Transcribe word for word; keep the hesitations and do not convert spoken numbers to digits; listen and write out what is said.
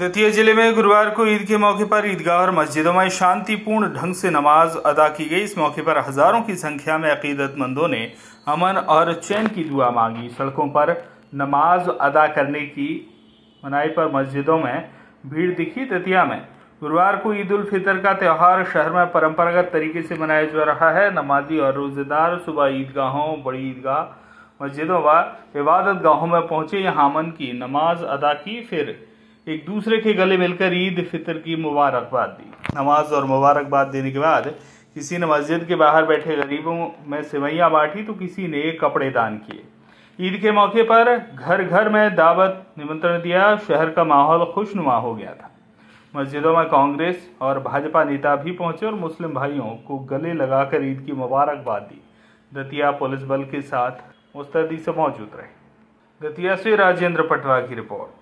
दतिया जिले में गुरुवार को ईद के मौके पर ईदगाह और मस्जिदों में शांतिपूर्ण ढंग से नमाज अदा की गई। इस मौके पर हजारों की संख्या में अकीदतमंदों ने अमन और चैन की दुआ मांगी। सड़कों पर नमाज अदा करने की मनाही पर मस्जिदों में भीड़ दिखी। दतिया में गुरुवार को ईद उल फितर का त्यौहार शहर में परंपरागत तरीके से मनाया जा रहा है। नमाजी और रोजेदार सुबह ईदगाहों, बड़ी ईदगाह, मस्जिदों व इबादत गाहों में पहुंचे, यहाँ अमन की नमाज अदा की, फिर एक दूसरे के गले मिलकर ईद फितर की मुबारकबाद दी। नमाज और मुबारकबाद देने के बाद किसी ने मस्जिद के बाहर बैठे गरीबों में सेवइयां बांटी तो किसी ने कपड़े दान किए। ईद के मौके पर घर घर में दावत, निमंत्रण दिया। शहर का माहौल खुशनुमा हो गया था। मस्जिदों में कांग्रेस और भाजपा नेता भी पहुंचे और मुस्लिम भाइयों को गले लगाकर ईद की मुबारकबाद दी। दतिया पुलिस बल के साथ मुस्तैदी से मौजूद रहे। दतिया से राजेंद्र पटवा की रिपोर्ट।